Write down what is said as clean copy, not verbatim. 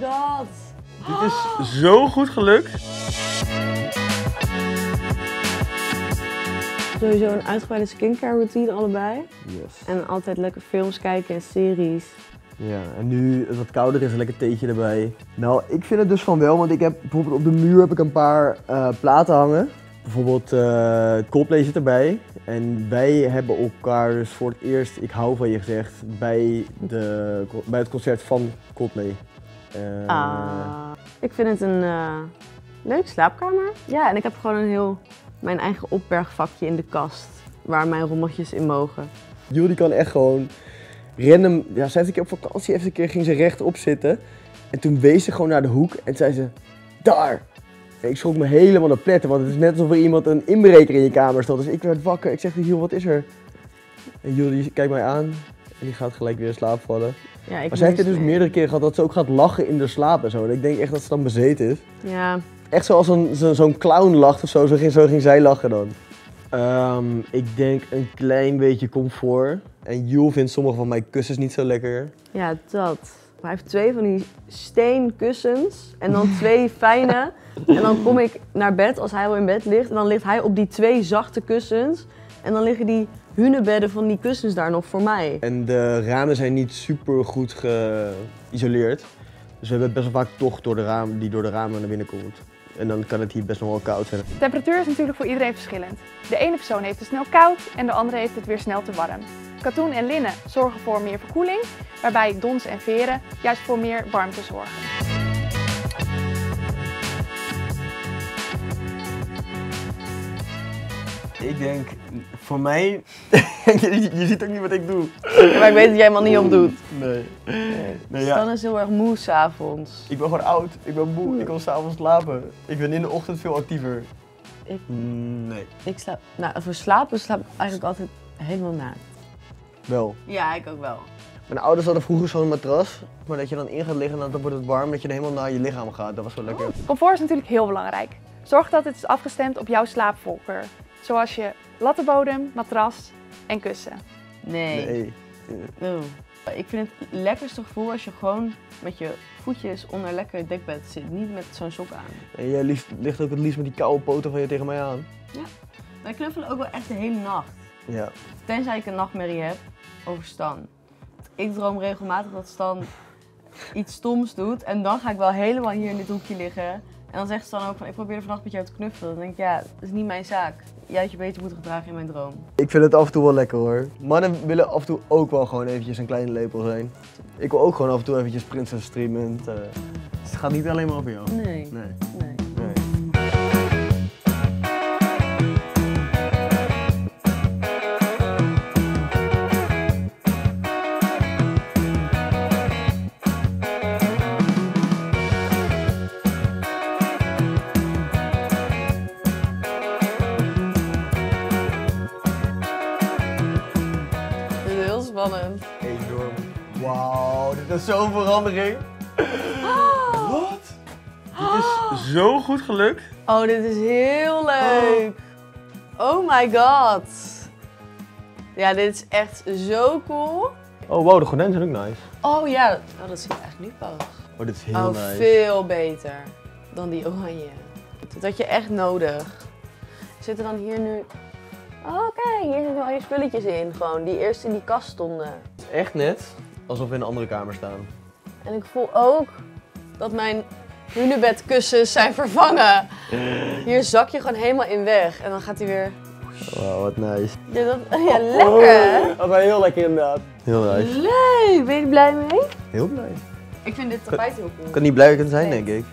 my god. Dit is zo goed gelukt. Sowieso een uitgebreide skincare routine allebei. Yes. En altijd lekker films kijken en series. Ja, en nu het wat kouder is, een lekker theetje erbij. Nou, ik vind het dus van wel, want ik heb bijvoorbeeld op de muur heb ik een paar platen hangen. Bijvoorbeeld Coldplay zit erbij. En wij hebben elkaar dus voor het eerst, ik hou van je gezegd, bij het concert van Coldplay. Ik vind het een leuk slaapkamer. Ja, en ik heb gewoon een heel, mijn eigen opbergvakje in de kast, waar mijn rommeltjes in mogen. Julie kan echt gewoon random, ja, zij heeft een keer op vakantie, even een keer ging ze rechtop zitten. En toen wees ze gewoon naar de hoek en zei ze, daar! En ik schrok me helemaal naar pletten, want het is net alsof er iemand een inbreker in je kamer stond. Dus ik werd wakker, ik zeg tegen Jules, wat is er? En Julie kijkt mij aan en die gaat gelijk weer in slaap vallen. Ja, maar zij heeft het dus meerdere keren gehad dat ze ook gaat lachen in de slaap en zo. En ik denk echt dat ze dan bezeten is. Ja. Echt zoals zo'n clown lacht of zo, zo ging zij lachen dan. Ik denk een klein beetje comfort. En Jules vindt sommige van mijn kussens niet zo lekker. Ja, dat. Hij heeft 2 van die steenkussens en dan 2 fijne. En dan kom ik naar bed als hij al in bed ligt. En dan ligt hij op die 2 zachte kussens. En dan liggen die hunebedden van die kussens daar nog voor mij. En de ramen zijn niet super goed geïsoleerd. Dus we hebben best wel vaak tocht door de ramen naar binnen komt. En dan kan het hier best nog wel koud zijn. De temperatuur is natuurlijk voor iedereen verschillend. De ene persoon heeft het snel koud en de andere heeft het weer snel te warm. Katoen en linnen zorgen voor meer verkoeling, waarbij dons en veren juist voor meer warmte zorgen. Ik denk, voor mij, je ziet ook niet wat ik doe. Ja, maar ik weet dat jij hem al niet op doet. Nee. Nee, Stan is heel erg moe s'avonds. Ik ben gewoon oud, ik ben moe, ik wil s'avonds slapen. Ik ben in de ochtend veel actiever. Nee. Ik slaap, nou, voor slapen slaap ik eigenlijk altijd helemaal naakt. Wel? Ja, ik ook wel. Mijn ouders hadden vroeger zo'n matras, maar dat je dan in gaat liggen en dan wordt het warm, dat je helemaal naar je lichaam gaat. Dat was wel lekker. Comfort is natuurlijk heel belangrijk. Zorg dat het is afgestemd op jouw slaapvoorkeur. Zoals je lattenbodem, matras en kussen. Nee. Ik vind het lekkerste gevoel als je gewoon met je voetjes onder lekker het dekbed zit, niet met zo'n sok aan. En jij ligt ook het liefst met die koude poten van je tegen mij aan. Ja, wij knuffelen ook wel echt de hele nacht. Ja. Tenzij ik een nachtmerrie heb over Stan. Ik droom regelmatig dat Stan iets stoms doet en dan ga ik wel helemaal hier in dit hoekje liggen. En dan zegt Stan ook van, ik probeer vannacht met jou te knuffelen. Dan denk ik, ja, dat is niet mijn zaak. Jij had je beter moeten gedragen in mijn droom. Ik vind het af en toe wel lekker hoor. Mannen willen af en toe ook wel gewoon eventjes een kleine lepel zijn. Ik wil ook gewoon af en toe eventjes prinses streamen. Dus het gaat niet alleen maar over jou. Nee. Enorm. Wauw, dit is zo'n verandering. Oh. Wat? Dit is zo goed gelukt. Oh, dit is heel leuk. Oh my god. Ja, dit is echt zo cool. Oh wow, de gordijnen zijn ook nice. Oh ja, oh, dat zie ik eigenlijk nu pas. Oh, dit is heel nice. Oh, veel beter dan die oranje. Dat had je echt nodig. Zit er dan hier nu... Oh, kijk, hier zitten al je spulletjes in, gewoon, die eerst in die kast stonden. Het is echt net alsof we in een andere kamer staan. En ik voel ook dat mijn hunebedkussens zijn vervangen. Hier zak je gewoon helemaal in weg en dan gaat hij weer... Wauw, wat nice. Ja, ja lekker. Oh, dat was heel lekker inderdaad. Heel nice. Leuk, ben je er blij mee? Heel blij. Ik vind dit tapijt heel cool. Kan niet blijer kunnen zijn, denk ik.